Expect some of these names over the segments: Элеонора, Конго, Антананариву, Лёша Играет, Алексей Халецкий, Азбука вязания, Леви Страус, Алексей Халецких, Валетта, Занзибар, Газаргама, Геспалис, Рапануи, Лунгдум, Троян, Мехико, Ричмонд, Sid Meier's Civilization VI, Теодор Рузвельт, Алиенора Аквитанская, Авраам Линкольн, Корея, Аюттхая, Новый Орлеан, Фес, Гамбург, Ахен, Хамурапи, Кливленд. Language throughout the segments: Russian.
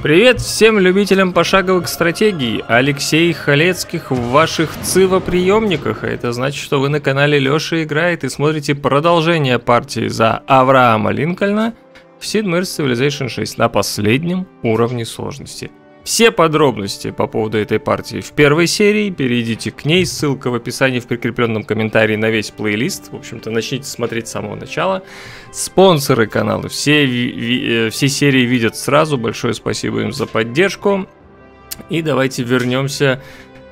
Привет всем любителям пошаговых стратегий, Алексей Халецких в ваших ЦИВО-приемниках, а это значит, что вы на канале Лёша Играет и смотрите продолжение партии за Авраама Линкольна в Sid Meier's Civilization 6 на последнем уровне сложности. Все подробности по поводу этой партии в первой серии, перейдите к ней, ссылка в описании в прикрепленном комментарии на весь плейлист, в общем-то начните смотреть с самого начала. Спонсоры канала, все серии видят сразу, большое спасибо им за поддержку. И давайте вернемся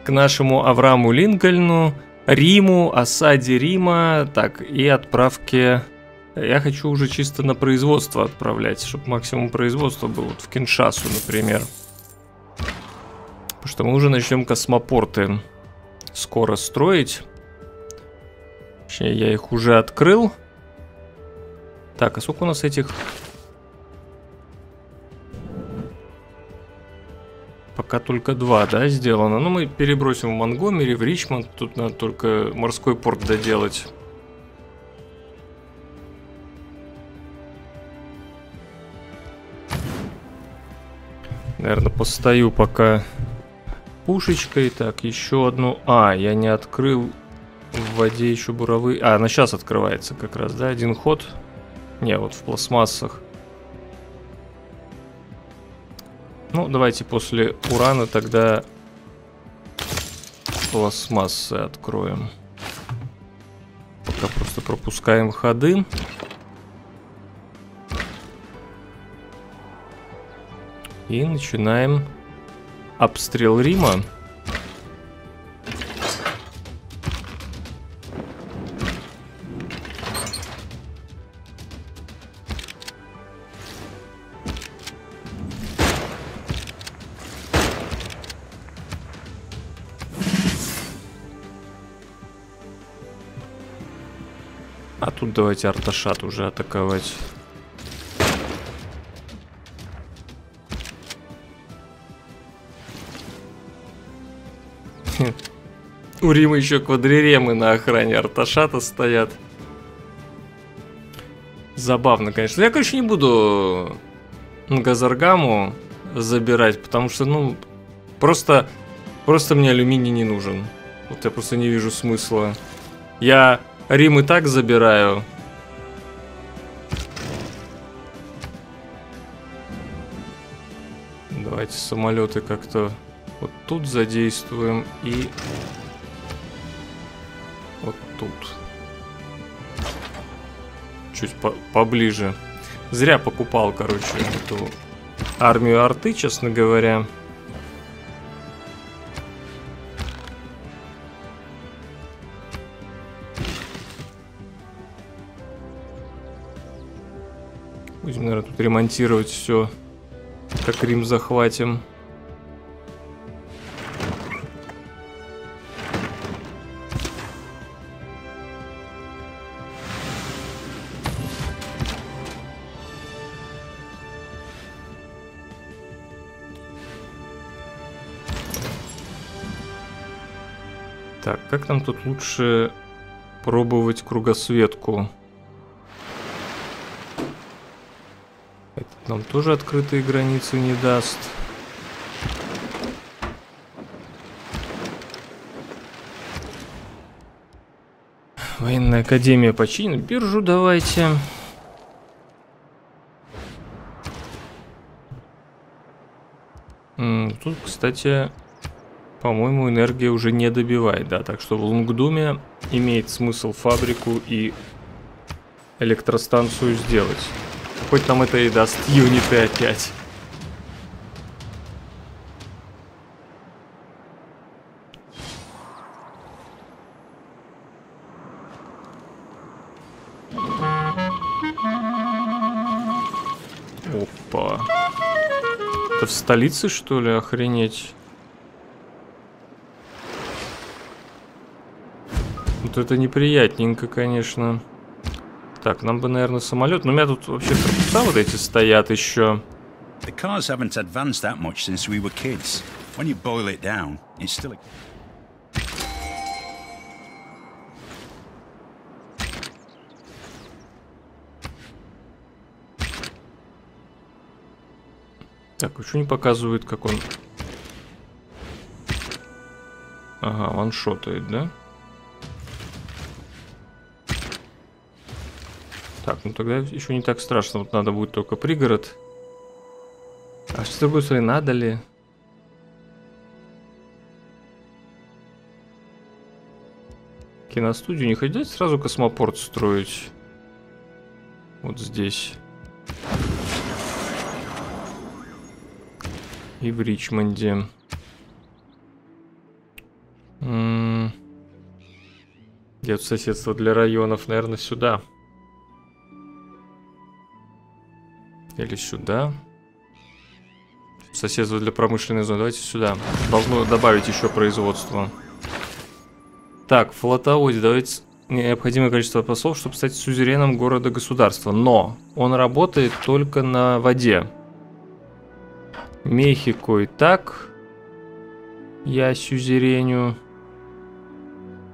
к нашему Аврааму Линкольну, Риму, осаде Рима, так, и отправке... Я хочу уже чисто на производство отправлять, чтобы максимум производства было, вот в Киншасу, например. Что мы уже начнем космопорты скоро строить. Точнее, я их уже открыл. Так, а сколько у нас этих? Пока только два, да, сделано. Но мы перебросим в Монтгомери, в Ричмонд. Тут надо только морской порт доделать. Наверное, постою пока... пушечкой. Так, еще одну. А, я не открыл в воде еще буровые. А, она сейчас открывается как раз, да? Один ход. Не, вот в пластмассах. Ну, давайте после урана тогда пластмассы откроем. Пока просто пропускаем ходы. И начинаем... обстрел Рима. А тут давайте Арташат уже атаковать. У Рима еще квадриремы на охране Арташата стоят. Забавно, конечно. Я, короче, не буду Газаргаму забирать, потому что, ну, просто мне алюминий не нужен. Вот я просто не вижу смысла. Я Рим и так забираю. Давайте самолеты как-то вот тут задействуем и... вот тут. Чуть поближе. Зря покупал, короче, эту армию арты, честно говоря. Будем, наверное, тут ремонтировать все, как Рим захватим. Так, как нам тут лучше пробовать кругосветку? Этот нам тоже открытые границы не даст. Военная академия починена. Биржу давайте. Тут, кстати... по-моему, энергия уже не добивает, да, так что в Лунгдуме имеет смысл фабрику и электростанцию сделать. Хоть нам это и даст юниты опять. Опа. Это в столице, что ли, охренеть? Вот это неприятненько, конечно. Так, нам бы, наверное, самолет. Но у меня тут вообще корпуса вот эти стоят еще. Так, еще не показывает, как он... Ага, ваншотает, да? Так, ну тогда еще не так страшно. Вот надо будет только пригород. А с другой стороны, надо ли... Киностудию не хотят сразу космопорт строить. Вот здесь. И в Ричмонде. Где-то соседство для районов, наверное, сюда. Или сюда. Соседство для промышленной зоны. Давайте сюда. Должно добавить еще производство. Так, флотоводец. Давайте необходимое количество послов, чтобы стать сюзереном города-государства. Но он работает только на воде. Мехико и так. Я сюзереню.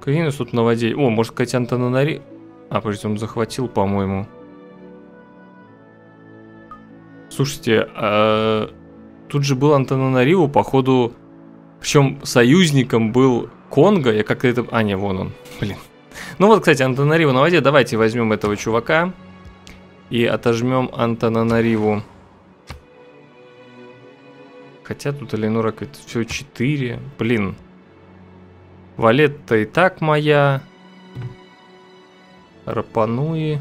Какие у нас тут на воде? О, может, сказать, Антананариву. А, подождите, он захватил, по-моему. Слушайте, тут же был Антананариву, походу... Причем союзником был Конго. Я как-то это... А, не, вон он. Блин. Ну вот, кстати, Антананариву на воде. Давайте возьмем этого чувака. И отожмем Антананариву. Хотя тут Элеонора говорит, все 4. Блин. Валетта и так моя. Рапануи.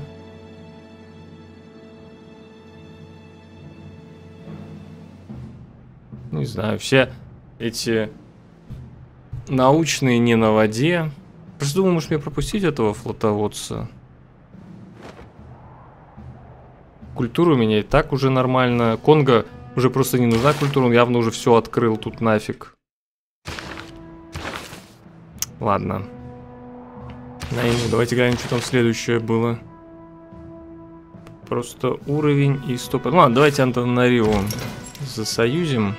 Не знаю, все эти научные не на воде. Просто думаю, может мне пропустить этого флотоводца. Культура у меня и так уже нормально. Конго... Уже просто не нужна культура, он явно уже все открыл тут нафиг. Ладно. Давайте глянем, что там следующее было. Просто уровень и стоп. Ну ладно, давайте Антананариву засоюзим.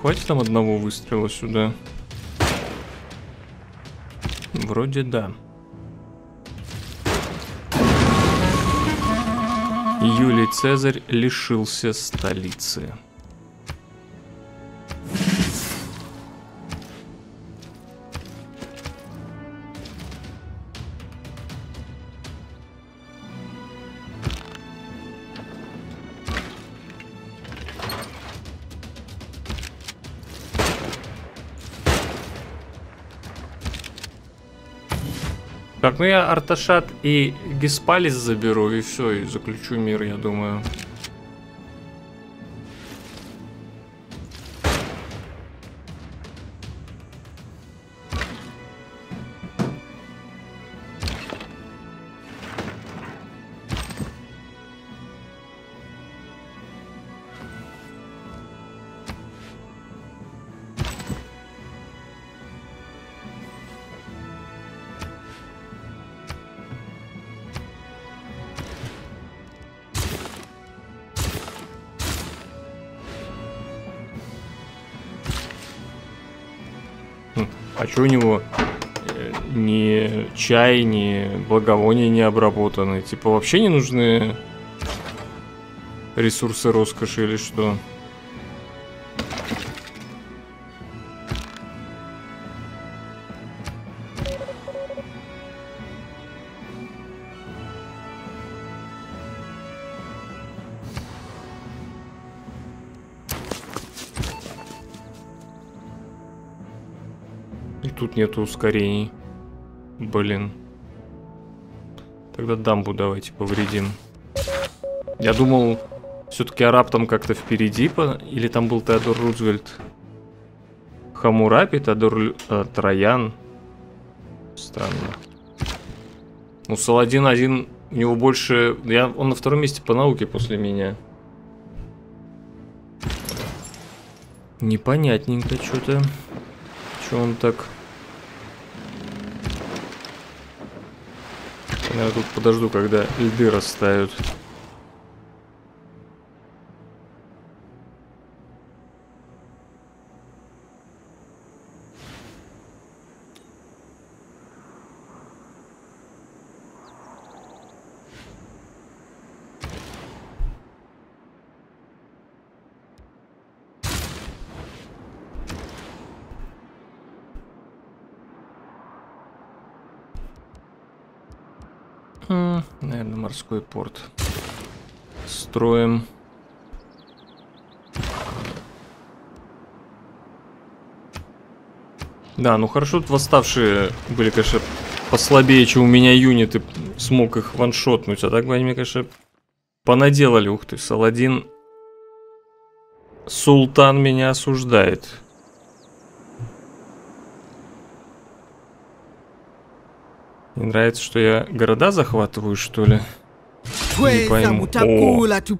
Хватит там одного выстрела сюда? Вроде да. Юлий Цезарь лишился столицы. Так, ну я Арташат и Геспалис заберу, и все, и заключу мир, я думаю. У него ни чай, ни благовония не обработаны. Типа вообще не нужны ресурсы роскоши или что? Нету ускорений. Блин. Тогда дамбу давайте повредим. Я думал, все-таки араб там как-то впереди. Или там был Теодор Рузвельт. Хамурапи, Теодор... Троян. Странно. Ну, Саладин один. У него больше... Он на втором месте по науке после меня. непонятненько что-то. Чё он так... Я тут подожду, когда льды растают. Наверное, морской порт строим. Да, ну хорошо, тут восставшие были, конечно, послабее, чем у меня юниты. Смог их ваншотнуть. А так бы они мне, конечно, понаделали. Ух ты, Саладин. Султан меня осуждает. Не нравится, что я города захватываю, что ли? Не пойму. О,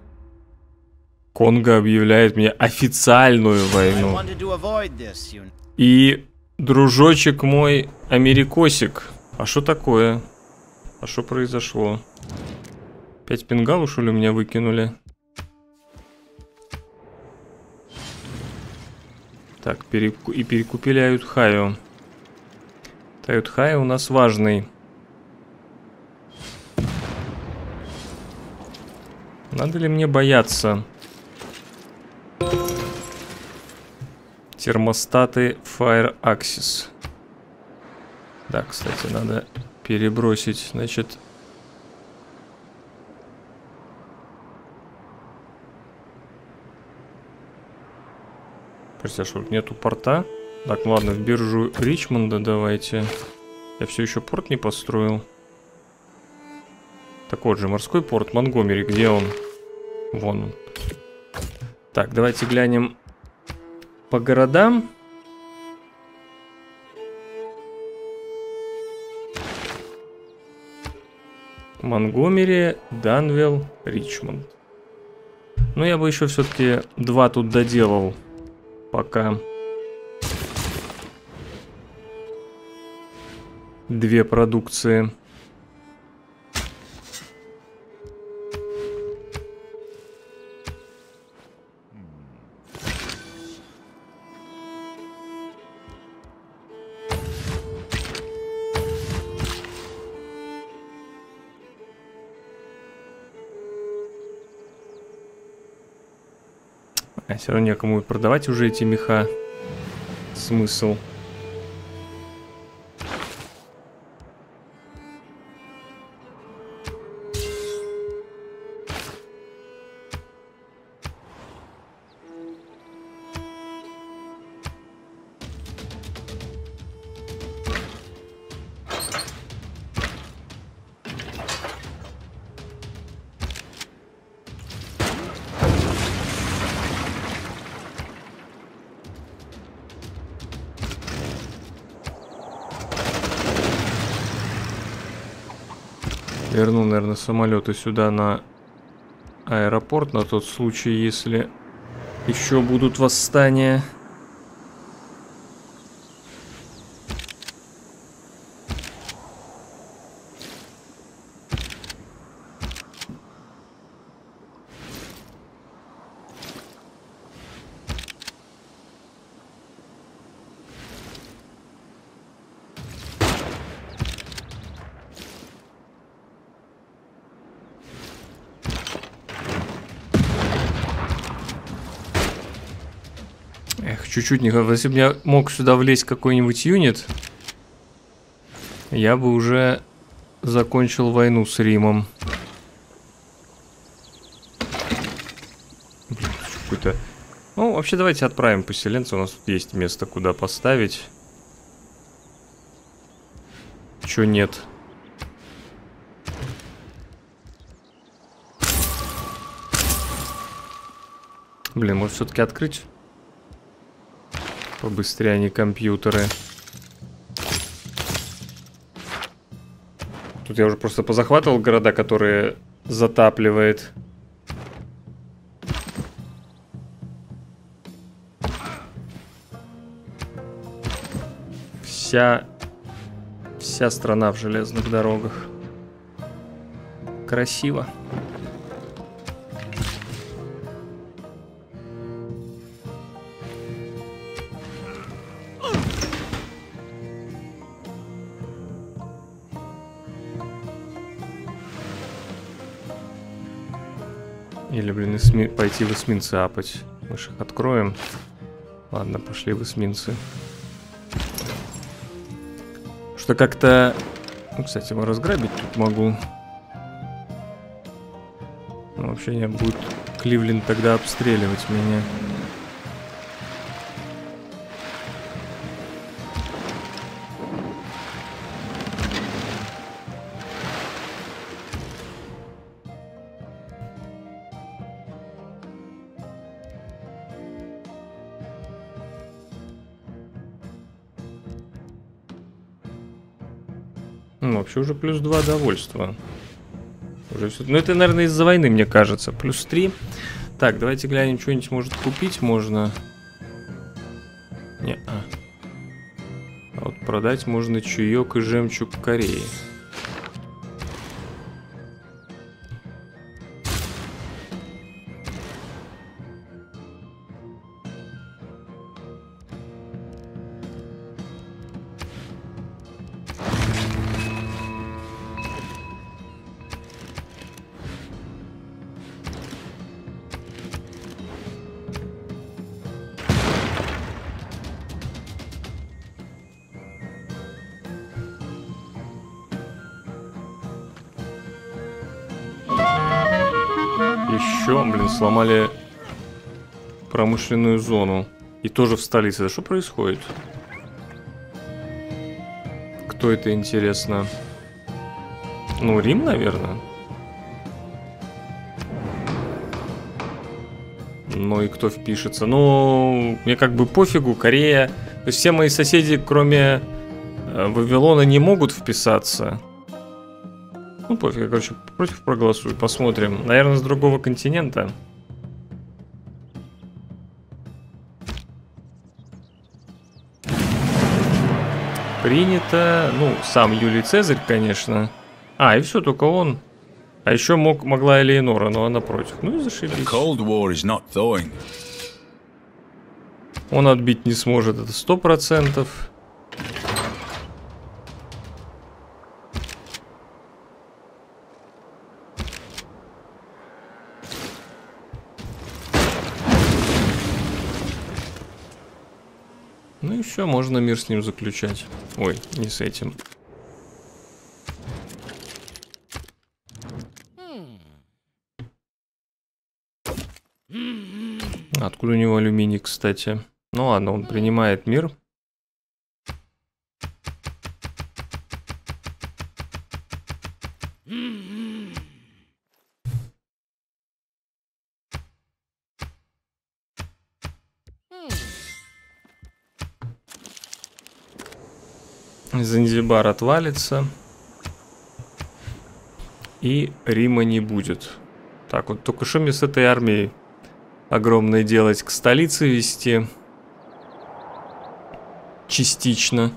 Конго объявляет мне официальную войну. И дружочек мой, америкосик. А что такое? А что произошло? 5 пингалу, что ли, меня выкинули? Так, перекупили Аюттхаю. Аюттхая у нас важный. Надо ли мне бояться? Термостаты Fire Axis. Да, кстати, надо перебросить, значит... Прости, а что, нету порта? Так, ладно, в биржу Ричмонда давайте. Я все еще порт не построил. Так вот же, морской порт Монтгомери, где он? Вон он. Так, давайте глянем по городам. Монтгомери, Данвилл, Ричмонд. Ну, я бы еще все-таки 2 тут доделал. Пока 2 продукции. Все равно некому продавать уже эти меха. Смысл. Верну, наверное, самолеты сюда на аэропорт, на тот случай, если еще будут восстания. Чуть-чуть не хватает. Если бы я мог сюда влезть какой-нибудь юнит, я бы уже закончил войну с Римом. Блин, какой-то... Ну, вообще, давайте отправим поселенца. У нас тут есть место, куда поставить. Чё нет? Блин, может, все-таки открыть? Побыстрее они компьютеры. Тут я уже просто позахватывал города, которые затапливает. вся страна в железных дорогах. Красиво. Или, блин, пойти в эсминцы апать. Мы же их откроем. Ладно, пошли в эсминцы. Что как-то... Ну, кстати, его разграбить тут могу. Но вообще не будет Кливленд тогда обстреливать меня. Вообще уже плюс 2 довольства. Уже все... Ну, это, наверное, из-за войны, мне кажется. Плюс 3. Так, давайте глянем, что-нибудь может купить можно. Не-а. А вот продать можно чаек и жемчуг Кореи. Сломали промышленную зону. И тоже в столице. Да что происходит? Кто это, интересно? Ну, Рим, наверное. Ну и кто впишется? Ну, мне как бы пофигу, Корея. То есть все мои соседи, кроме Вавилона, не могут вписаться. Ну, пофиг, я, короче, против проголосую. Посмотрим. Наверное, с другого континента. Принято. Ну, сам Юлий Цезарь, конечно. А, и все, только он. А еще могла Элеонора, но она против. Ну и зашибись. Он отбить не сможет, это 100%. Все, можно мир с ним заключать. Ой, не с этим. Откуда у него алюминий, кстати? Ну ладно, он принимает мир. Занзибар отвалится. И Рима не будет. Так, вот только что мне с этой армией огромное делать? К столице вести. Частично.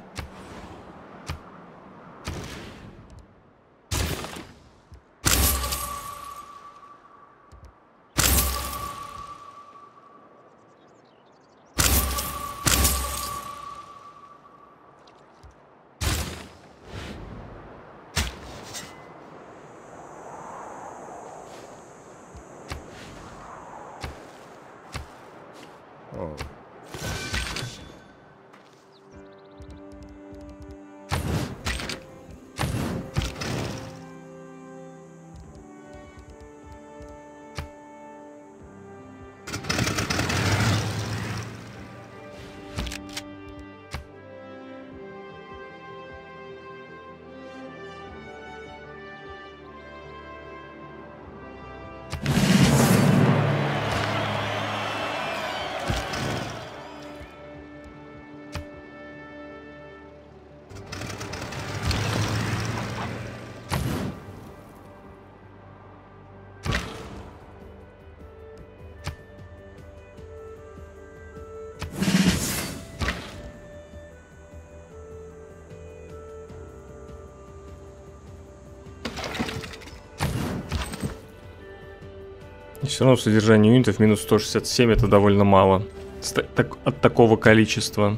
Все равно содержание юнитов минус 167 это довольно мало. От такого количества.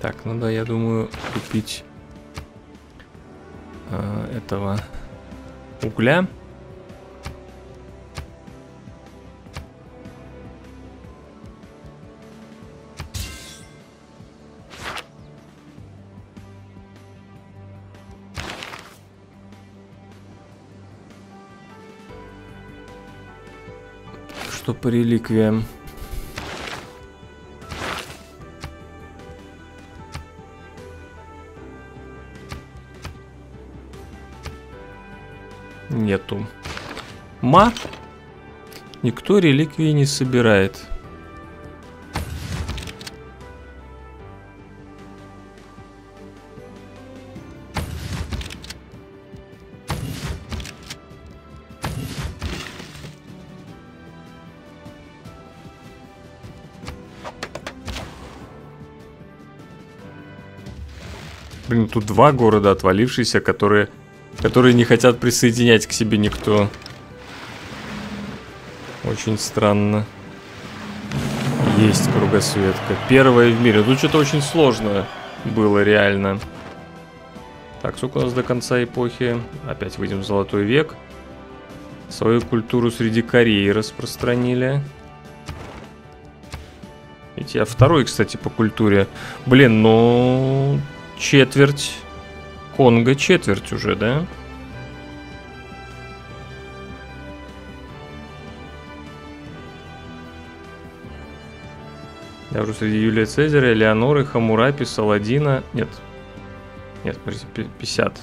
Так, надо, я думаю, купить этого угля. Что по реликвиям? Нету. Ма. Никто реликвии не собирает. Блин, тут два города отвалившиеся, которые не хотят присоединять к себе никто. Очень странно. Есть кругосветка. Первая в мире. Тут что-то очень сложно было, реально. Так, сколько у нас до конца эпохи? Опять выйдем в Золотой век. Свою культуру среди Кореи распространили. Ведь я второй, кстати, по культуре. Блин, ну... Четверть. Конго четверть уже, да? Я уже среди Юлия Цезаря, Элеоноры, Хамурапи, Саладина. Нет. Нет, смотрите, 50.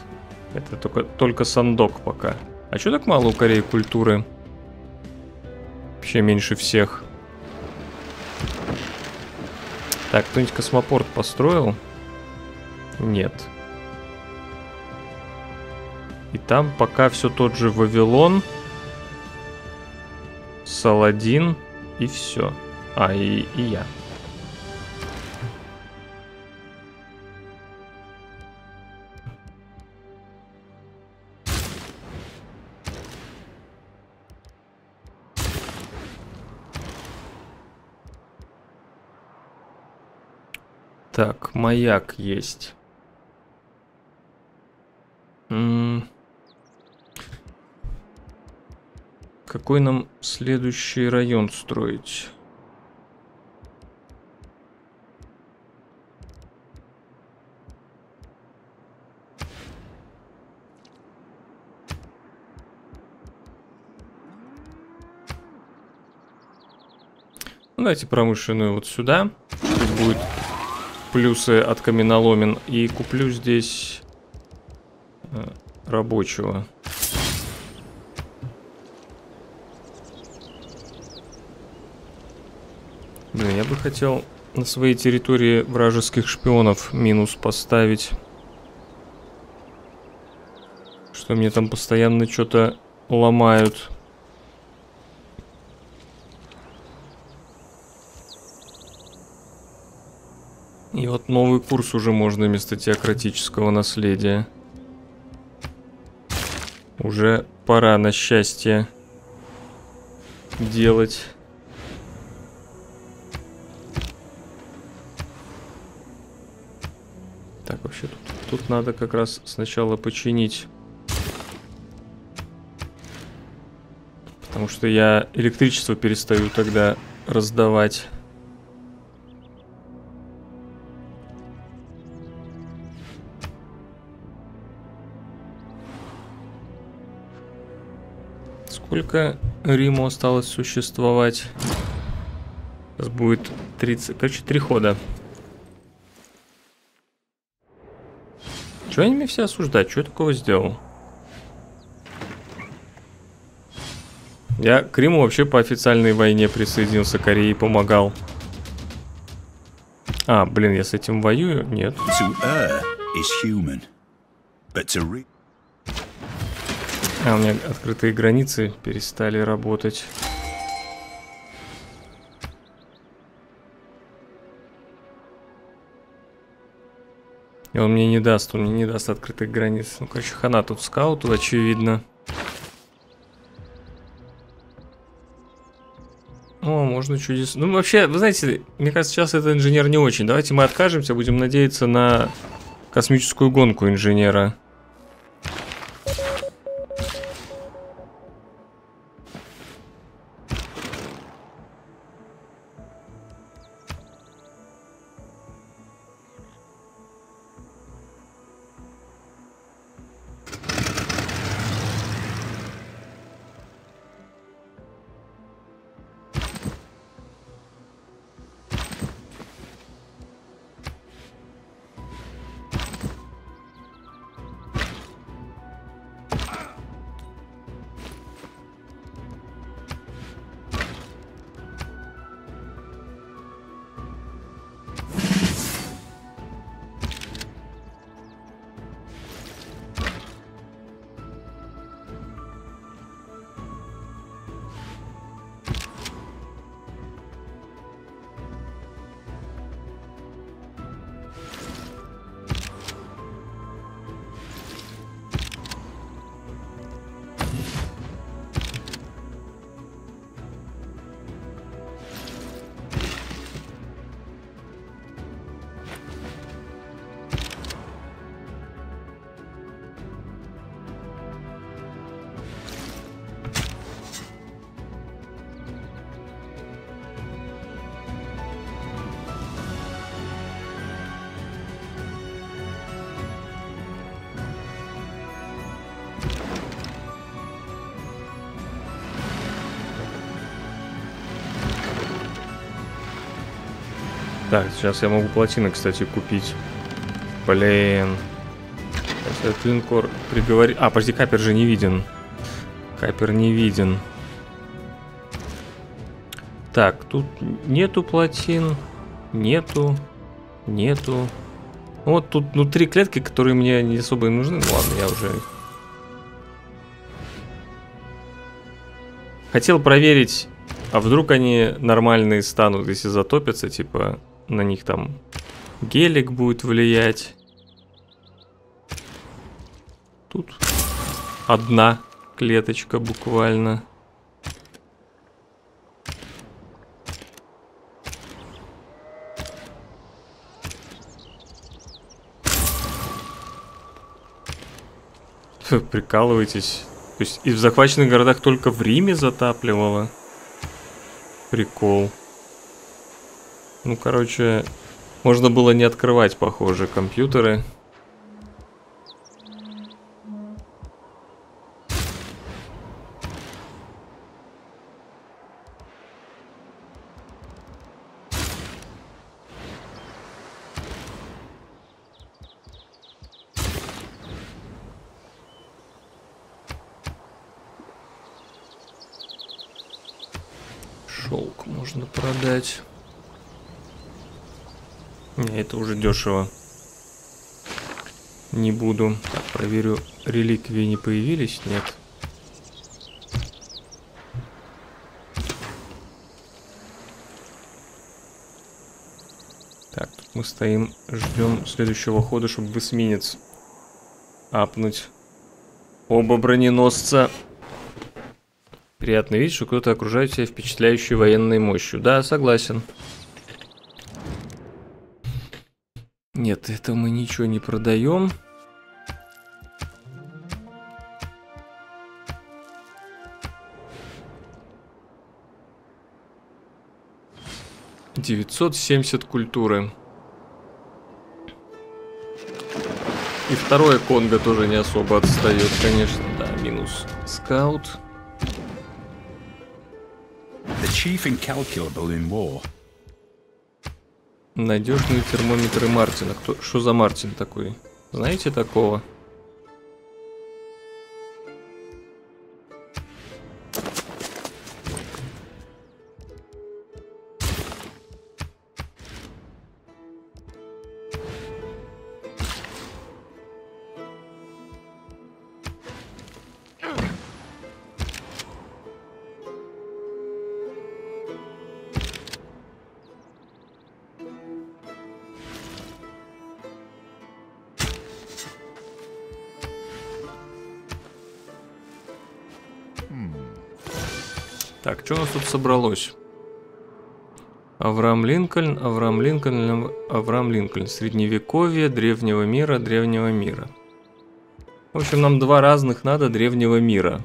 Это только Сандок пока. А что так мало у Кореи культуры? Вообще меньше всех. Так, кто-нибудь космопорт построил? Нет. И там пока все тот же Вавилон, Саладин и все. А, и я. Так, маяк есть. Какой нам следующий район строить? Ну, давайте промышленную вот сюда. Тут будут плюсы от каменоломен. И куплю здесь рабочего. Блин, я бы хотел на своей территории вражеских шпионов минус поставить. Что мне там постоянно что-то ломают. И вот новый курс уже можно вместо теократического наследия. Уже пора на счастье делать... Так, вообще тут надо как раз сначала починить. Потому что я электричество перестаю тогда раздавать. Сколько Риму осталось существовать? Сейчас будет 30... Короче, 3 хода. Чего они меня все осуждают? Чего я такого сделал? Я к Риму вообще по официальной войне присоединился, Корее помогал. А, блин, я с этим воюю? Нет. А, у меня открытые границы перестали работать. И он мне не даст открытых границ. Ну, короче, хана тут скауту, очевидно. О, можно чудес... Ну, вообще, вы знаете, мне кажется, сейчас это инженер не очень. Давайте мы откажемся, будем надеяться на космическую гонку инженера. Так, сейчас я могу плотины, кстати, купить. Блин. Сейчас этот линкор приговорит... А, подожди, капер же не виден. Капер не виден. Так, тут нету плотин. Нету. Вот тут, ну, 3 клетки, которые мне не особо и нужны. Ну, ладно, я уже... Хотел проверить, а вдруг они нормальные станут, если затопятся, типа... На них там гелик будет влиять. Тут одна клеточка буквально. Фу, прикалываетесь. То есть и в захваченных городах только в Риме затапливало. Прикол. Ну, короче, можно было не открывать, похоже, компьютеры. Шелк можно продать. Это уже дешево. Не буду. Так, проверю, реликвии не появились? Нет. Так, тут мы стоим, ждем следующего хода, чтобы в эсминец апнуть. Оба броненосца. Приятно видеть, что кто-то окружает себя впечатляющей военной мощью. Да, согласен. Нет, это мы ничего не продаем. Девятьсот семьдесят культуры. И второе Конго тоже не особо отстает, конечно. Да, минус скаут. The chief incalculable in war. Надежные термометры Мартина. Кто, что за Мартин такой? Знаете такого? Так, что у нас тут собралось? Авраам Линкольн. Средневековье, древнего мира. В общем, нам два разных надо древнего мира.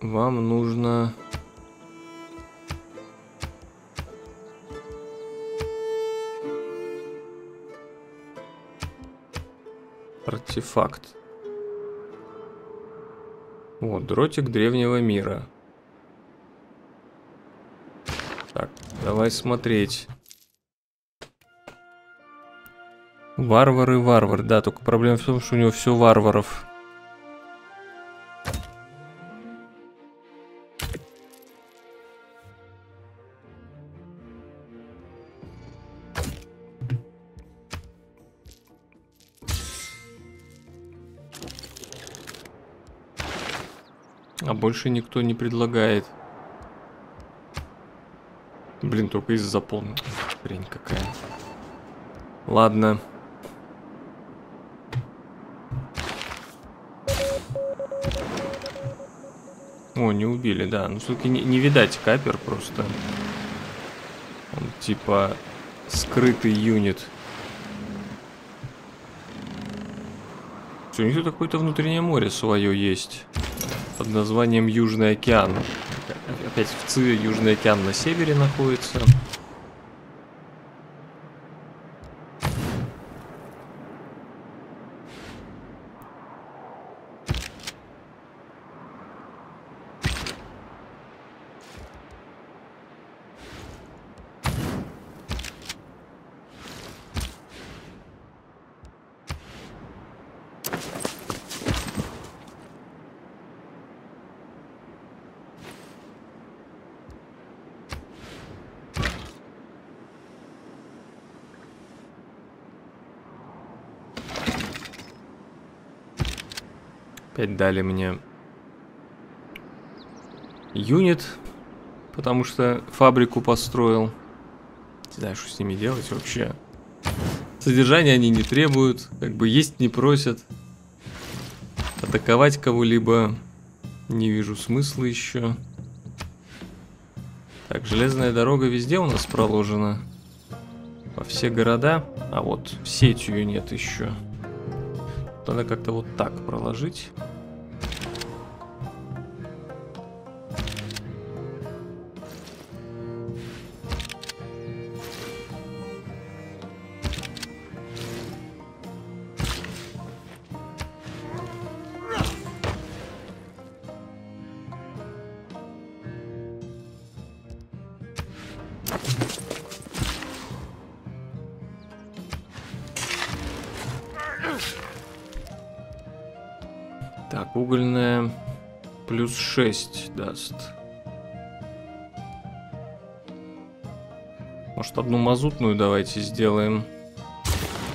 Вам нужно... артефакт. Вот, дротик древнего мира. Так, давай смотреть. Варвар. Да, только проблема в том, что у него все варваров. Больше никто не предлагает. Блин, только из-за полной. Хрень какая. Ладно. О, не убили, да. Ну, все-таки не видать капер просто. Он типа скрытый юнит. Все, у них тут какое-то внутреннее море свое есть. Под названием Южный океан. Опять в ЦИ Южный океан на севере находится. Дали мне юнит, потому что фабрику построил. Не знаю, что с ними делать вообще. Содержания они не требуют, как бы есть не просят. Атаковать кого-либо не вижу смысла еще. Так, железная дорога везде у нас проложена. Во все города. А вот сетью нет еще. Надо как-то вот так проложить. Так, угольная плюс 6 даст. Может, одну мазутную давайте сделаем.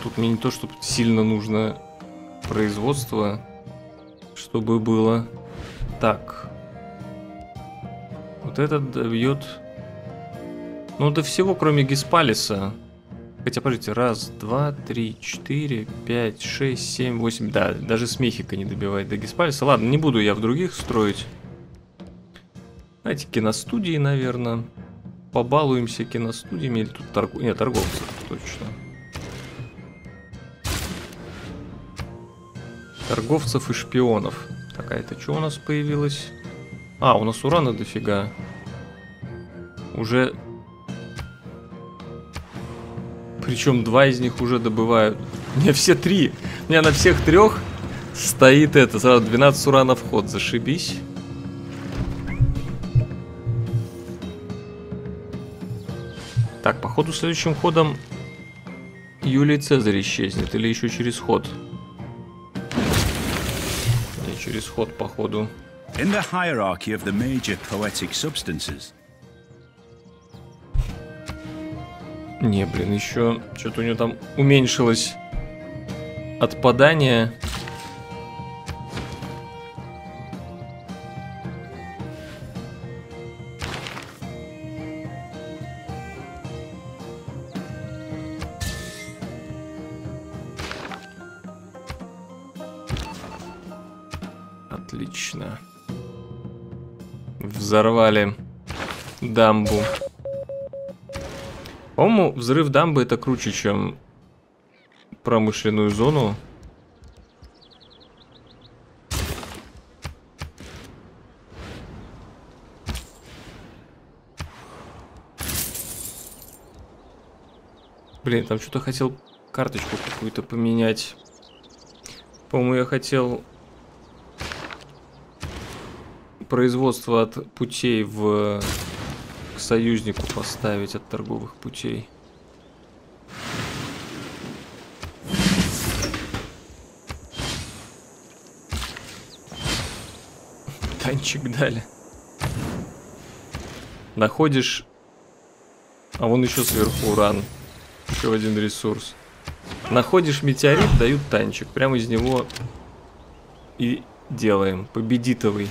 Тут мне не то, чтобы сильно нужно производство, чтобы было. Так. Вот этот бьет. Ну, до всего, кроме Геспалиса. Хотя, подождите, 1, 2, 3, 4, 5, 6, 7, 8. Да, даже с Мехико не добивает до Геспалиса. Ладно, не буду я в других строить. Знаете, киностудии, наверное. Побалуемся киностудиями. Или тут торговцы. Нет, торговцы, точно. Торговцев и шпионов. Такая-то что у нас появилась? А, у нас урана дофига. Уже... Причем два из них уже добывают. У меня все три. У меня на всех трех стоит это. Сразу 12 урана в ход. Зашибись. Так, походу следующим ходом Юлий Цезарь исчезнет. Или еще через ход? Не, через ход, походу. Не, блин, еще что-то у него там уменьшилось отпадание. Отлично. Взорвали дамбу. По-моему, взрыв дамбы это круче, чем промышленную зону. Блин, там что-то хотел карточку какую-то поменять. По-моему, я хотел производство от путей к союзнику поставить, от торговых путей. Танчик дали. Находишь... А вон еще сверху уран. Еще один ресурс. Находишь метеорит, дают танчик. Прямо из него и делаем. Победитовый.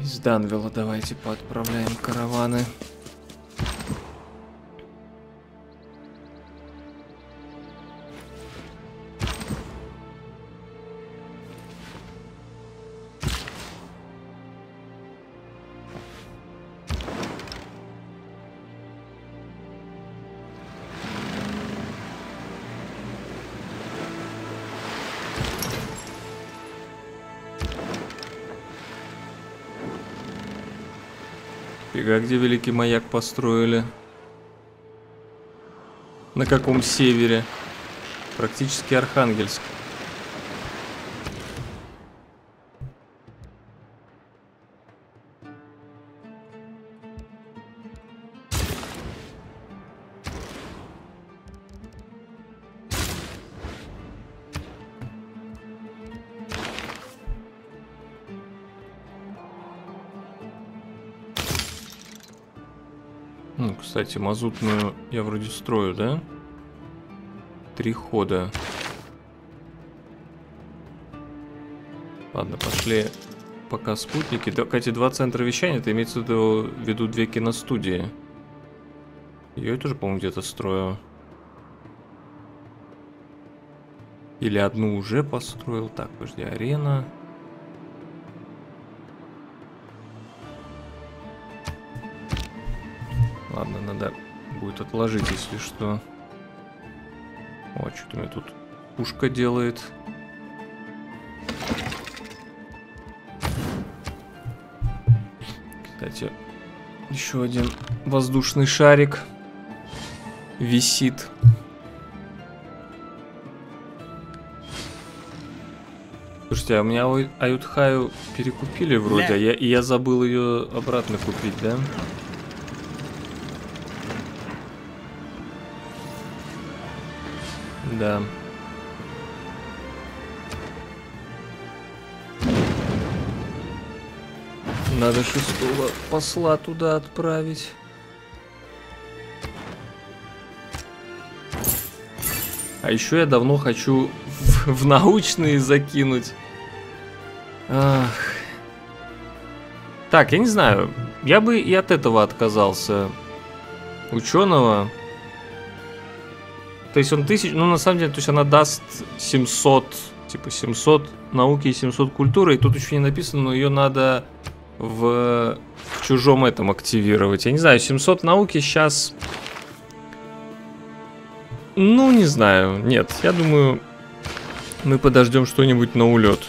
Из Данвилла давайте поотправляем караваны. А где великий маяк построили? На каком севере? Практически Архангельск. Кстати, мазутную я вроде строю, да? 3 хода. Ладно, пошли пока спутники. Кстати, 2 центра вещания, это имеется в виду 2 киностудии. Ее я тоже, по-моему, где-то строю. Или одну уже построил. Так, подожди, арена... Ладно, надо будет отложить, если что. О, что-то у меня тут пушка делает. Кстати, еще один воздушный шарик висит. Слушайте, а у меня Аюттхаю перекупили вроде, я забыл ее обратно купить, да? Да. Надо 6-го посла туда отправить. А еще я давно хочу в научные закинуть. Ах. Так, я не знаю. Я бы и от этого отказался. Ученого. То есть он 1000, ну на самом деле, то есть она даст 700, типа 700 науки и 700 культуры, и тут еще не написано, но ее надо в чужом этом активировать. Я не знаю, 700 науки сейчас, ну не знаю, нет, я думаю, мы подождем что-нибудь на улет.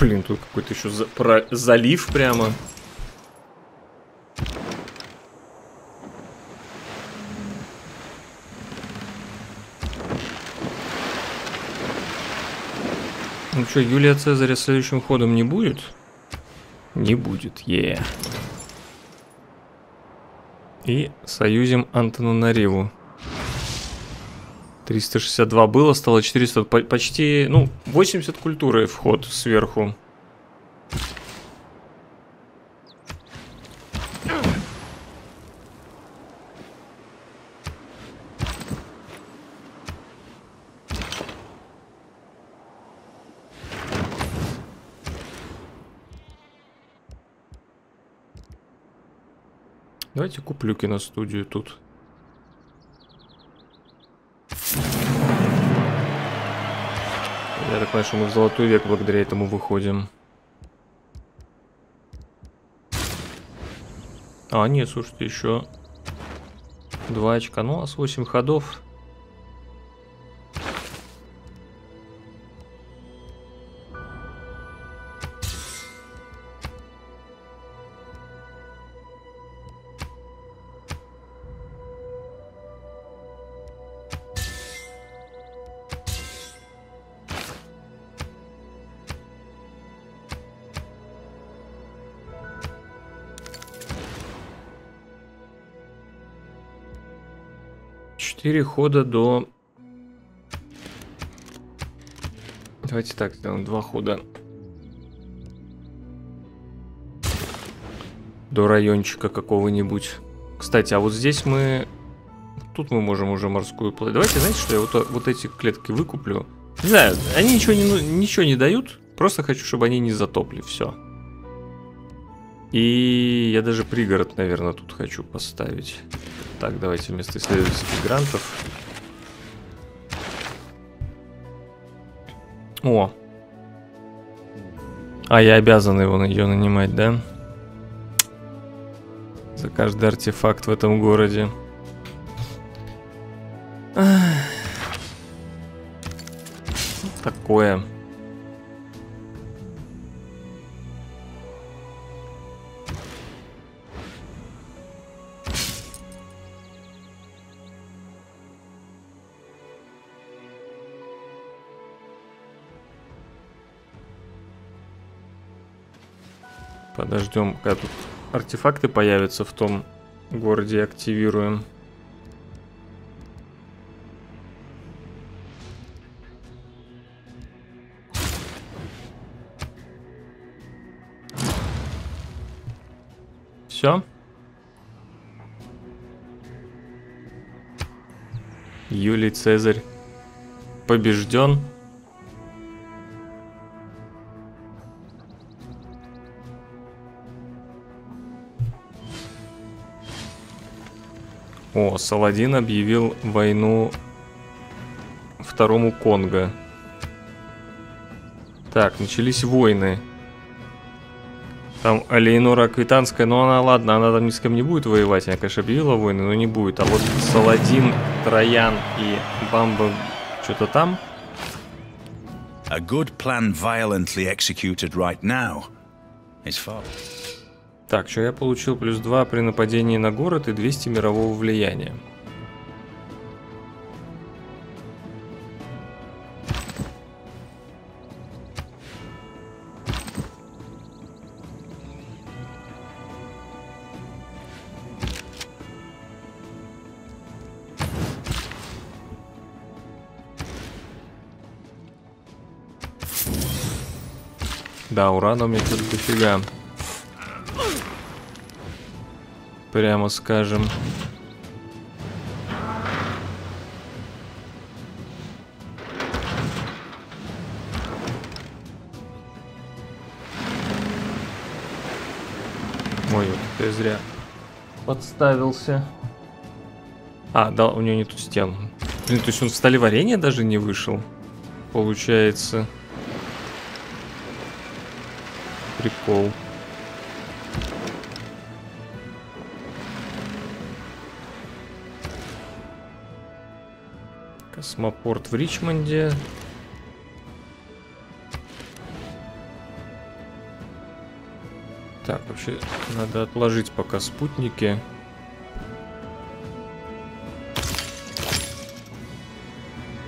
Блин, тут какой-то еще залив прямо. Ну что, Юлия Цезаря следующим ходом не будет? Не будет, е. И союзим Антананариву. 362 было, стало 400, почти, ну, 80 культуры вход сверху. Давайте куплю киностудию тут. Я так понимаю, что мы в золотой век благодаря этому выходим. А, нет, слушайте, еще 2 очка. Ну, а с 8 ходов. Перехода до... Давайте так сделаем, 2 хода до райончика какого-нибудь. Кстати, а вот здесь мы... Тут мы можем уже морскую плыть. Давайте, знаете что, я вот эти клетки выкуплю. Не знаю, они ничего не дают. Просто хочу, чтобы они не затопли, все. И я даже пригород, наверное, тут хочу поставить. Так, давайте вместо исследовательских грантов. О! А я обязан ее нанимать, да? За каждый артефакт в этом городе. Такое. Подождем, когда тут артефакты появятся в том городе, активируем. Все. Юлий Цезарь побежден. О, Саладин объявил войну второму Конго. Так, начались войны. Там Алиенора Аквитанская, но она, ладно, она там ни с кем не будет воевать. Она, конечно, объявила войны, но не будет. А вот Саладин, Троян и Бамба что-то там. A good plan violently executed right now is far. Так, что я получил? Плюс 2 при нападении на город и 200 мирового влияния. Да, урана у меня тут дофига. Прямо скажем. Ой, вот ты зря подставился. А, да, у него нету стен. Блин, то есть он в столеварение даже не вышел? Получается. Прикол. Космопорт в Ричмонде. вообще надо отложить пока спутники.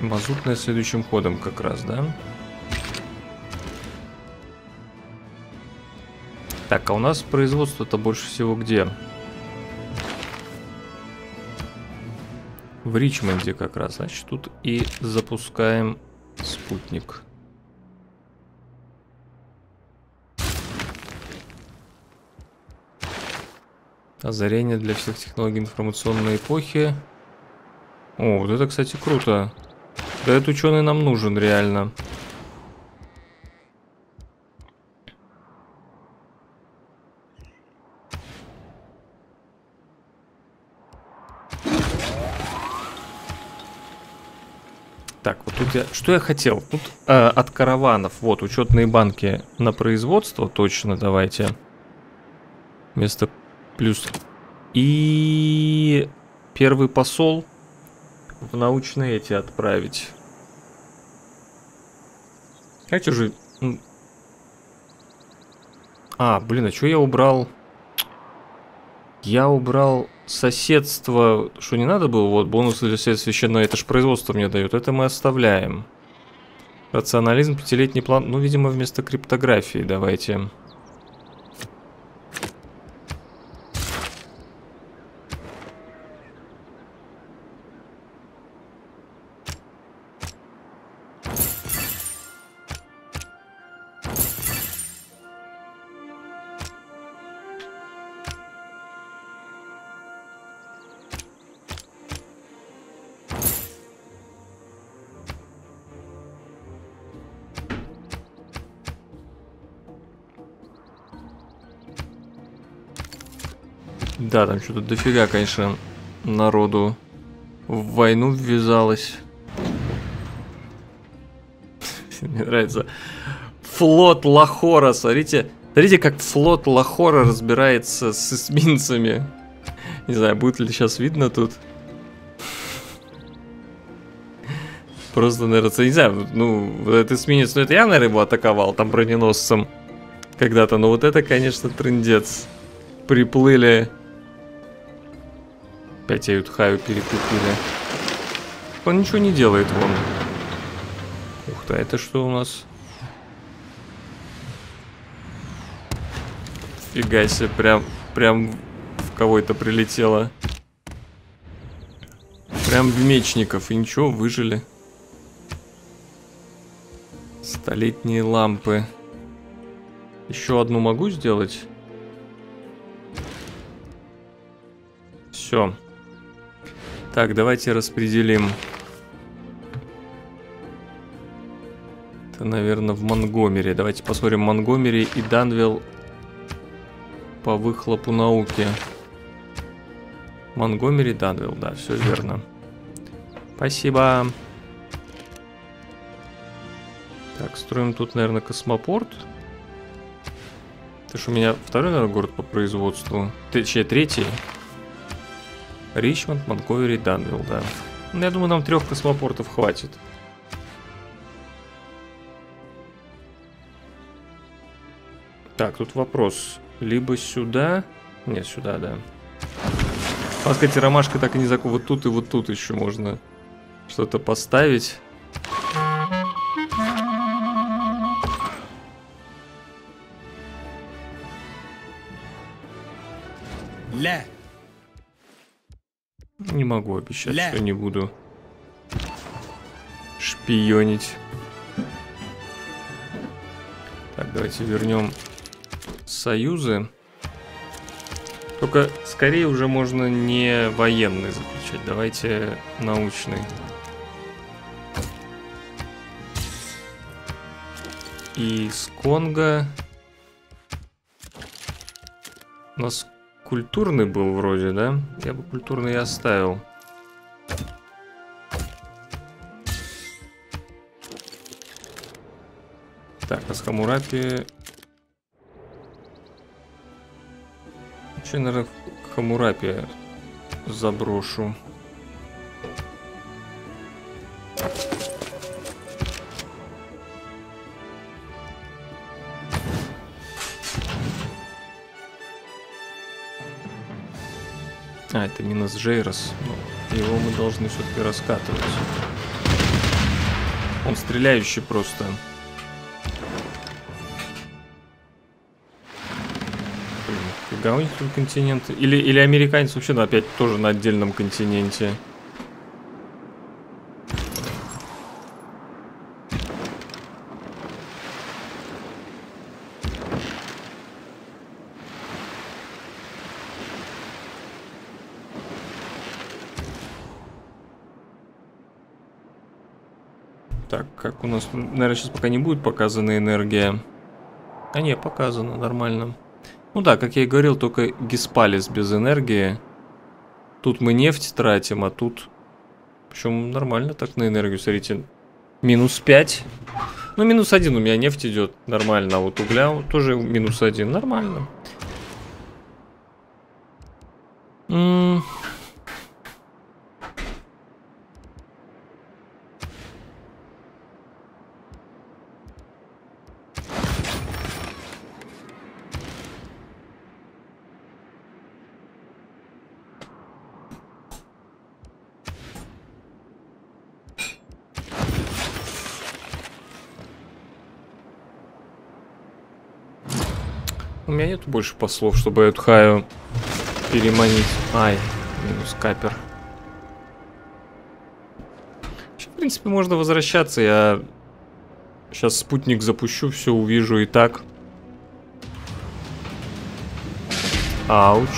Мазутная следующим ходом как раз, да? Так, а у нас производство-то больше всего где? В Ричмонде как раз, значит, тут и запускаем спутник. Озарение для всех технологий информационной эпохи. О, вот это, кстати, круто. Да этот ученый нам нужен, реально. Так, вот тут я... Что я хотел? Тут от караванов. Вот, учетные банки на производство. Точно, давайте. Вместо плюс. И первый посол в научные эти отправить. Хотя же... А, блин, а что я убрал? Я убрал соседство, что не надо было. Вот бонус для священного, это же производство мне дает. Это мы оставляем. Рационализм, пятилетний план. Ну, видимо, вместо криптографии давайте. Да, там что-то дофига, конечно, народу в войну ввязалось. Мне нравится. Флот Лахора, смотрите. Смотрите, как флот Лахора разбирается с эсминцами. Не знаю, будет ли сейчас видно тут. Просто, наверное, не знаю, ну, вот этот эсминец, ну, это я, наверное, его атаковал там броненосцем когда-то. Но вот это, конечно, трындец. Приплыли... Опять Аюттхаю перекупили. Он ничего не делает, вон. Ух ты, это что у нас? Фига себе, прям в кого это прилетело. Прям в мечников, и ничего, выжили. Столетние лампы. Еще одну могу сделать? Все. Так, давайте распределим. Это, наверное, в Монтгомери. Давайте посмотрим Монтгомери и Данвилл по выхлопу науки. Монтгомери, Данвилл, да, все верно. Спасибо. Так, строим тут, наверное, космопорт. Это ж у меня второй, наверное, город по производству. Точнее, третий. Ричмонд, Монтгомери, Данвилл, да. Ну, я думаю, нам 3 космопортов хватит. Так, тут вопрос. Либо сюда... Нет, сюда, да. А, кстати, ромашка так и не закупила. Вот тут еще можно что-то поставить. Ля! Не могу обещать, что не буду шпионить. Так, давайте вернем союзы. Только скорее уже можно не военный заключать. Давайте научный. И с Конго. У нас культурный был вроде, да? Я бы культурный оставил. Так, а с Хамурапи... Че, наверное, Хамурапи заброшу. А, это минус Джейрос. Его мы должны все-таки раскатывать. Он стреляющий просто. Фига у них тут континент. Или американец вообще опять тоже на отдельном континенте. Как у нас, наверное, сейчас пока не будет показана энергия. А не, показано, нормально. Ну да, как я и говорил, только Геспалис без энергии. Тут мы нефть тратим, а тут... Причем нормально так на энергию, смотрите. Минус 5. Ну, минус 1 у меня нефть идет, нормально. А вот угля тоже минус 1, нормально. У меня нет больше послов, чтобы Аюттхаю переманить. Ай, минус капер. Еще, в принципе, можно возвращаться. Я сейчас спутник запущу, все увижу и так. Ауч.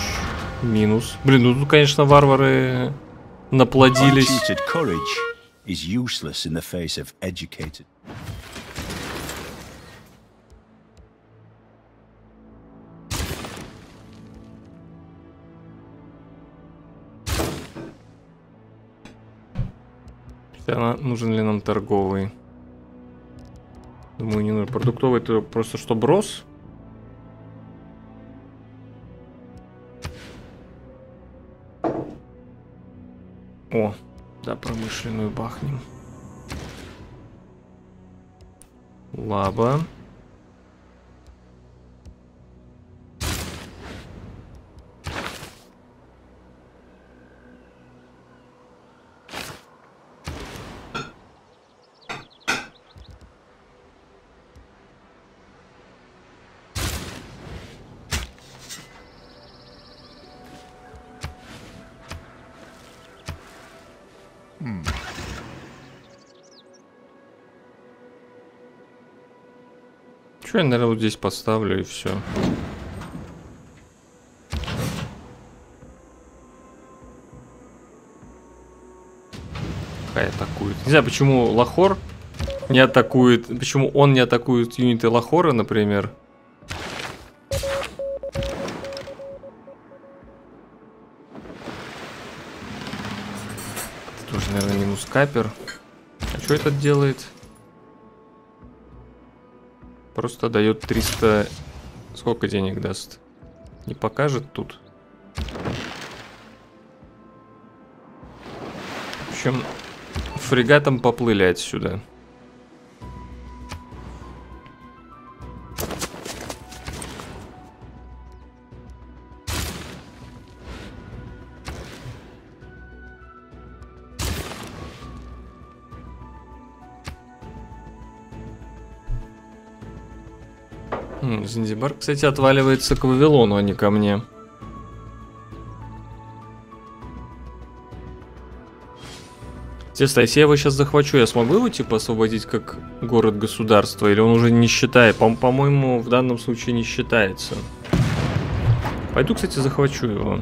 Минус. Блин, ну тут, конечно, варвары наплодились. Нужен ли нам торговый? Думаю, не нужен. Продуктовый это просто чтобы рос. О, да, промышленную бахнем. Лаба. Я, наверное, вот здесь поставлю и все. Хай атакует. Не знаю, почему Лахор не атакует. Почему он не атакует юниты Лахора, например. Это тоже, наверное, минус капер. А что этот делает? Просто дает 300... Сколько денег даст? Не покажет тут. В общем, фрегатом поплыли отсюда. Занзибар, кстати, отваливается к Вавилону, а не ко мне. Интересно, если я его сейчас захвачу, я смогу его типа освободить как город-государство? Или он уже не считает? По-моему, в данном случае не считается. Пойду, кстати, захвачу его.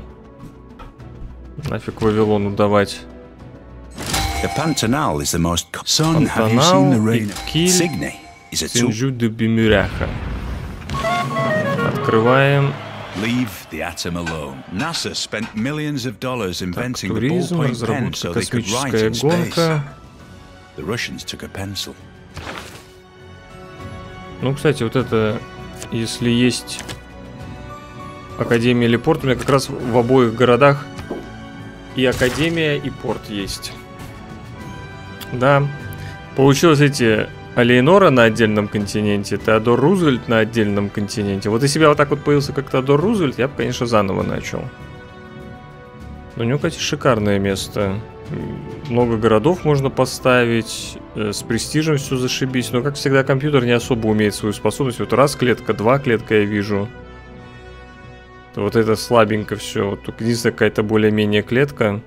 Нафиг Вавилону давать. Пантанал и Киль. Синджу де Бимюряха. Открываем. Так, туризм, разработка, космическая гонка. Ну, кстати, вот это, если есть Академия или порт, у меня как раз в обоих городах и Академия, и порт есть. Да. Получилось эти... Алиенора на отдельном континенте, Теодор Рузвельт на отдельном континенте. Вот если бы я вот так вот появился, как Теодор Рузвельт, я бы, конечно, заново начал. У него, кстати, шикарное место. Много городов можно поставить. С престижем все зашибись. Но, как всегда, компьютер не особо умеет свою способность. Вот раз клетка, два клетка я вижу. Вот это слабенько все. Вот тут единственная какая-то более-менее клетка.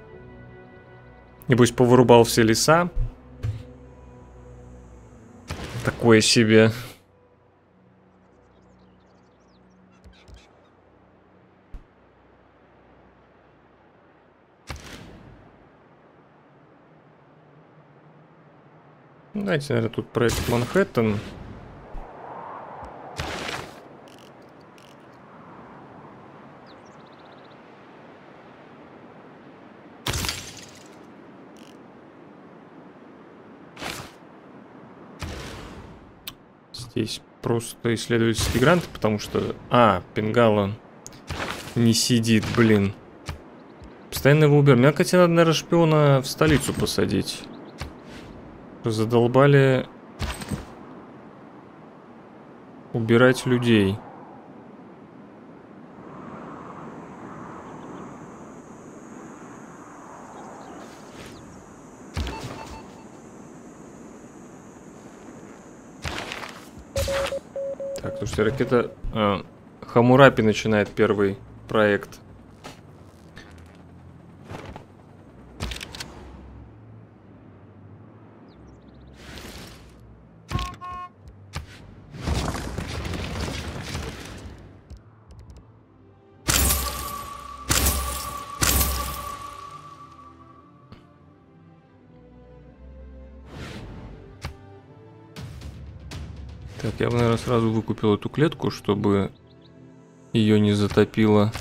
Небось, повырубал все леса. Такое себе. Давайте, наверное, тут проект Манхэттен. Здесь просто исследовательский грант, потому что... А, Пингала не сидит, блин. Постоянно его убираем. Меня, кстати, надо, наверное, шпиона в столицу посадить. Задолбали убирать людей. Так, слушайте, ракета Хамурапи начинает первый проект. Я бы, наверное, сразу выкупил эту клетку, чтобы ее не затопило.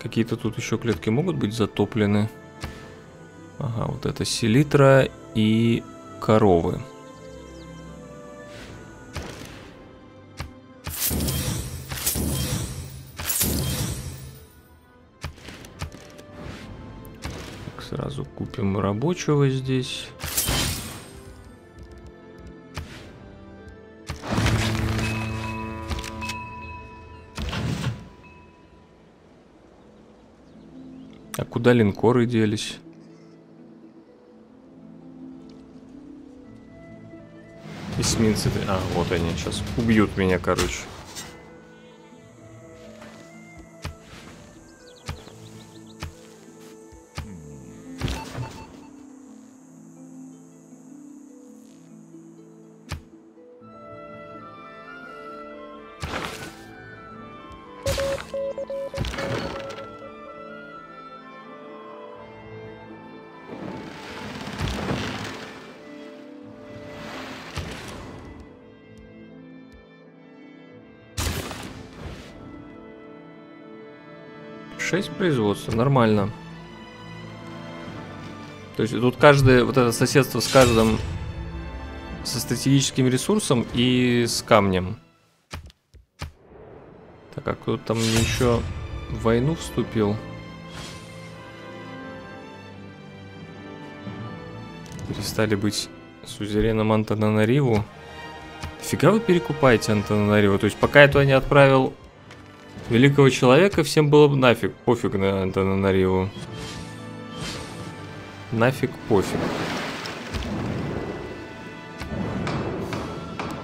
Какие-то тут еще клетки могут быть затоплены. Ага, вот это селитра и коровы. Так, сразу купим рабочего здесь. Куда линкоры делись? Эсминцы. А, вот они сейчас убьют меня, короче. Производство нормально. То есть тут каждое вот это соседство с каждым со стратегическим ресурсом и с камнем. Так, а кто-то там еще в войну вступил. Перестали быть сузереном Антананариву. Фига вы перекупаете Антананариву. То есть пока я туда не отправил великого человека, всем было бы нафиг, пофиг на Антананариву. Нафиг, пофиг.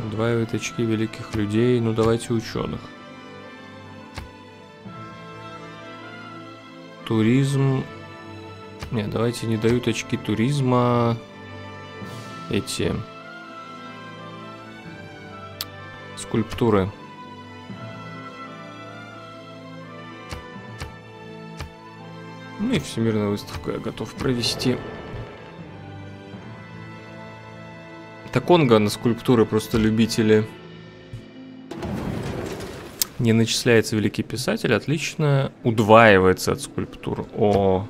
Удваивают очки великих людей, ну давайте ученых. Туризм. Не, давайте не дают очки туризма. Эти. Скульптуры. Ну и всемирную выставку я готов провести. Это Конго на скульптуры просто любители. Не начисляется великий писатель, отлично. Удваивается от скульптур. О.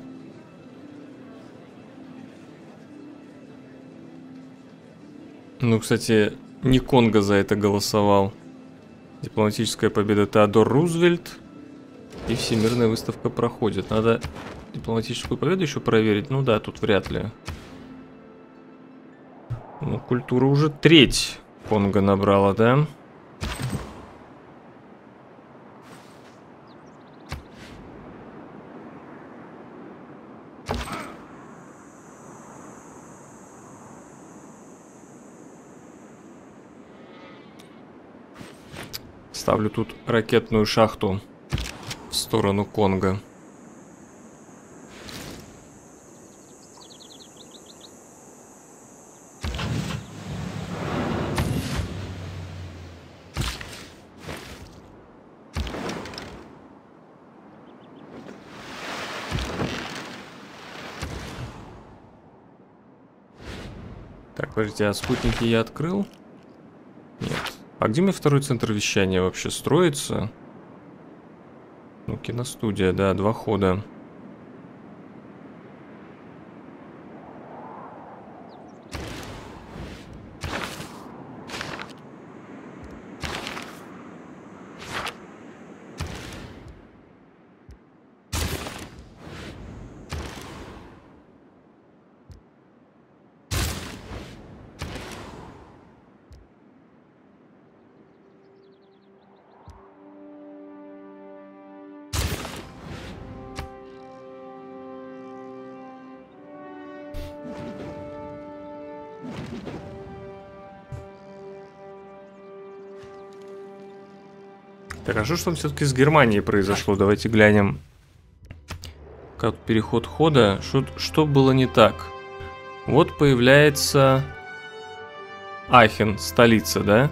Ну, кстати, не Конго за это голосовал. Дипломатическая победа Теодор Рузвельт. И всемирная выставка проходит. Надо... дипломатическую победу еще проверить? Ну да, тут вряд ли. Ну, культура уже треть Конго набрала, да? Ставлю тут ракетную шахту в сторону Конго. Так, подождите, а спутники я открыл? Нет. А где мне второй центр вещания вообще строится? Ну, киностудия, да, 2 хода. Хорошо, что все-таки с Германией произошло. Давайте глянем, как переход хода. Что было не так? Вот появляется Ахен, столица, да?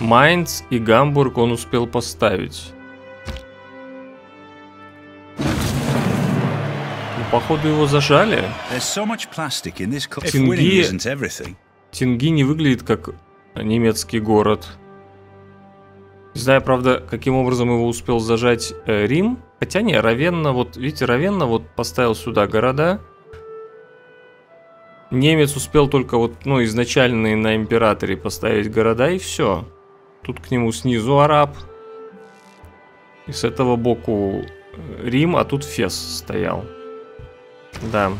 Майнц и Гамбург он успел поставить. Ну, походу его зажали. Тинги не выглядит как немецкий город. Не знаю, правда, каким образом его успел зажать Рим. Хотя не, Равенна, вот, видите, Равенна вот поставил сюда города. Немец успел только вот, ну, изначальные на императоре поставить города, и все. Тут к нему снизу араб. И с этого боку Рим, а тут Фес стоял. Да.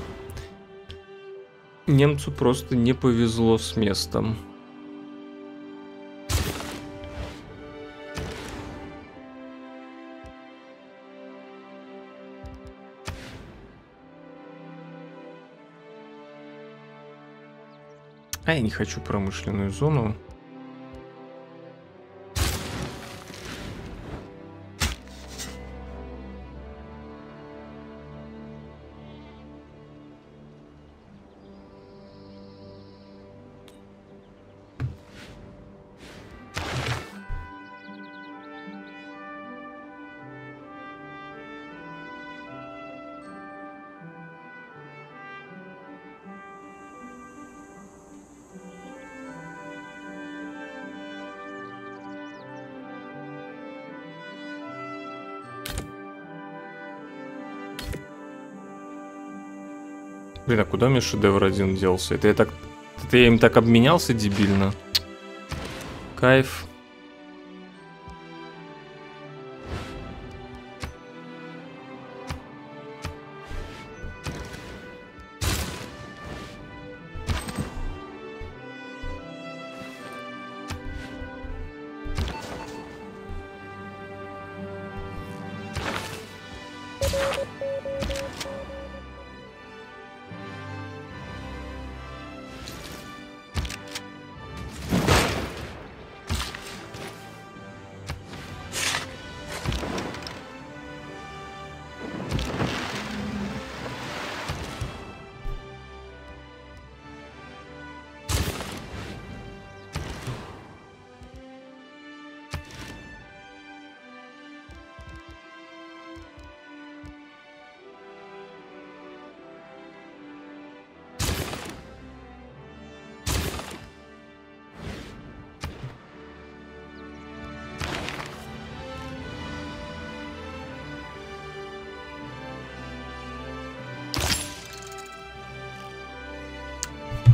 Немцу просто не повезло с местом. А я не хочу промышленную зону. Блин, а куда мне шедевр один делся? Это я им так обменялся дебильно. Кайф.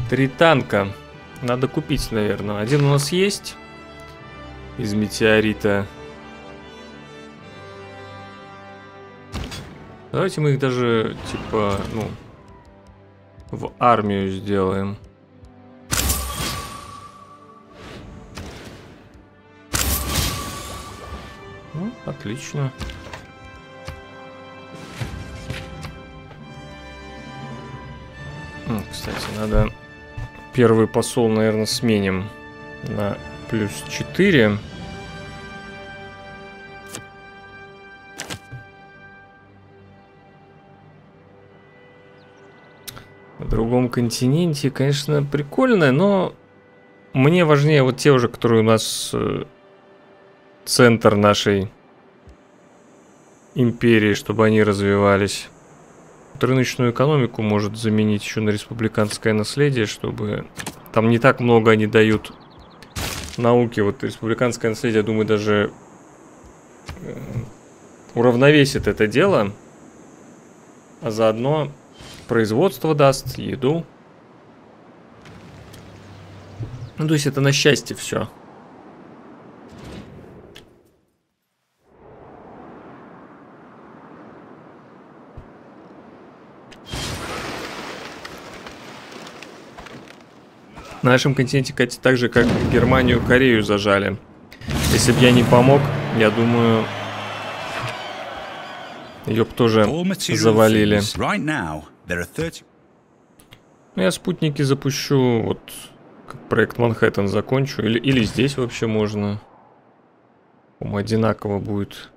Три танка. Надо купить, наверное. Один у нас есть. Из метеорита. Давайте мы их даже, типа, ну, в армию сделаем. Ну, отлично. Кстати, надо... Первый посол, наверное, сменим на +4. другом континенте, конечно, прикольно, но мне важнее вот те уже, которые у нас центр нашей империи, чтобы они развивались. Рыночную экономику может заменить еще на республиканское наследие, чтобы там не так много они дают науки. Вот республиканское наследие, я думаю, даже уравновесит это дело, а заодно производство даст, еду. Ну, то есть это на счастье все. На нашем континенте, кстати, так же, как Германию, Корею зажали. Если бы я не помог, я думаю, ее бы тоже завалили. Ну, я спутники запущу, вот как проект Манхэттен закончу. Или здесь вообще можно. По-моему, одинаково будет.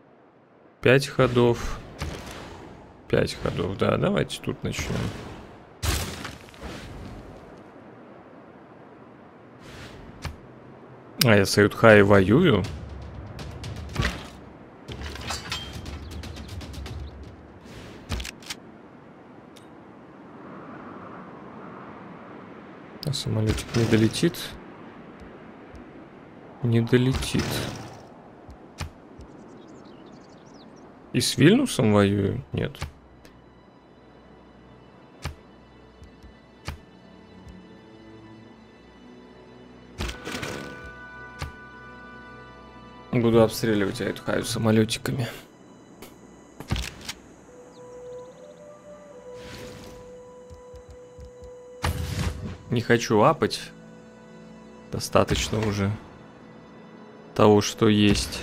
5 ходов. 5 ходов, да, давайте тут начнем. А я с Аюттхаей воюю. А самолетик не долетит. Не долетит. И с Вильнюсом воюю? Нет. Буду обстреливать Аюттхаю самолетиками. Не хочу апать. Достаточно уже того, что есть.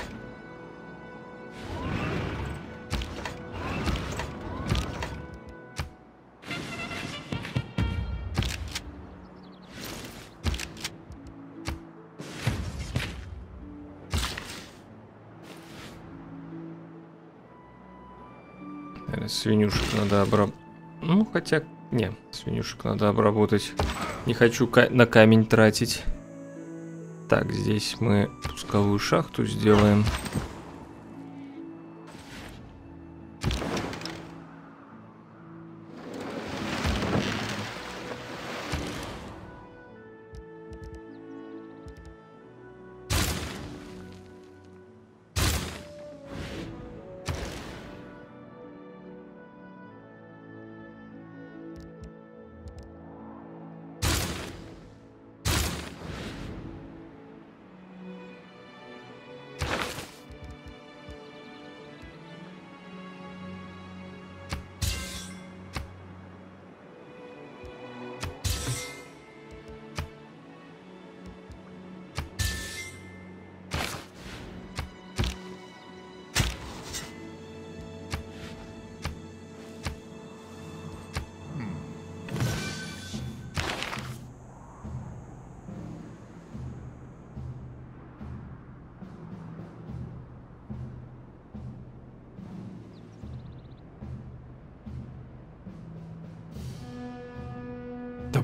Свинюшек надо обработать. Ну, хотя... Не, свинюшек надо обработать. Не хочу на камень тратить. Так, здесь мы пусковую шахту сделаем.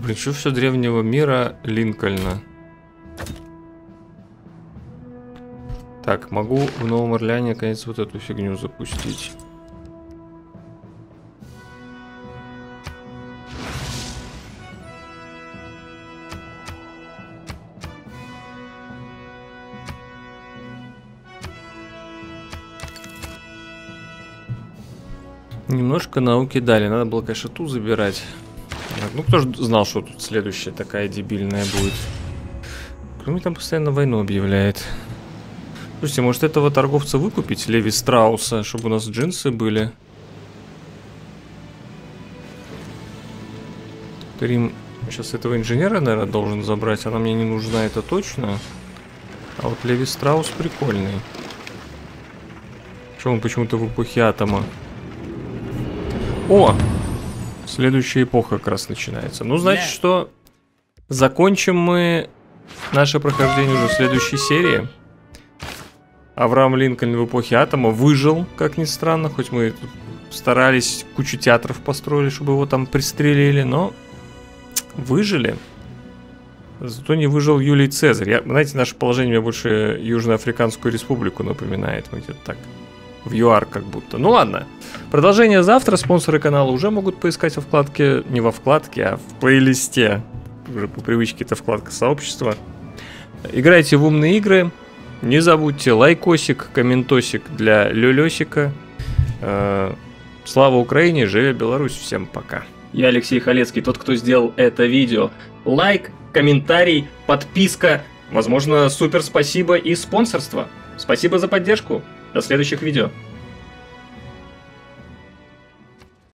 Причем все древнего мира Линкольна. Так, могу в Новом Орлеане, конечно, вот эту фигню запустить. Немножко науки дали. Надо было, конечно, ту забирать. Ну, кто же знал, что тут следующая такая дебильная будет? Кроме там постоянно войну объявляет. Слушайте, может этого торговца выкупить, Леви Страуса, чтобы у нас джинсы были? Рим сейчас этого инженера, наверное, должен забрать. Она мне не нужна, это точно. А вот Леви Страус прикольный. Почему он почему-то в эпохе атома? О! Следующая эпоха как раз начинается. Ну, значит, что закончим мы наше прохождение уже в следующей серии. Авраам Линкольн в эпохе атома выжил, как ни странно. Хоть мы старались, кучу театров построили, чтобы его там пристрелили, но выжили. Зато не выжил Юлий Цезарь. Я, знаете, наше положение мне больше Южноафриканскую республику напоминает. Мы где-то так. В ЮАР как будто. Ну ладно. Продолжение завтра. Спонсоры канала уже могут поискать во вкладке. Не во вкладке, а в плейлисте. Уже по привычке это вкладка сообщества. Играйте в умные игры. Не забудьте лайкосик, комментосик для Лёлёсика. Слава Украине, живи Беларусь. Всем пока. Я Алексей Халецкий, тот, кто сделал это видео. Лайк, комментарий, подписка. Возможно, супер спасибо и спонсорство. Спасибо за поддержку. До следующих видео.